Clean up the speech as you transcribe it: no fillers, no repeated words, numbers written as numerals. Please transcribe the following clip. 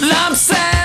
Lump said.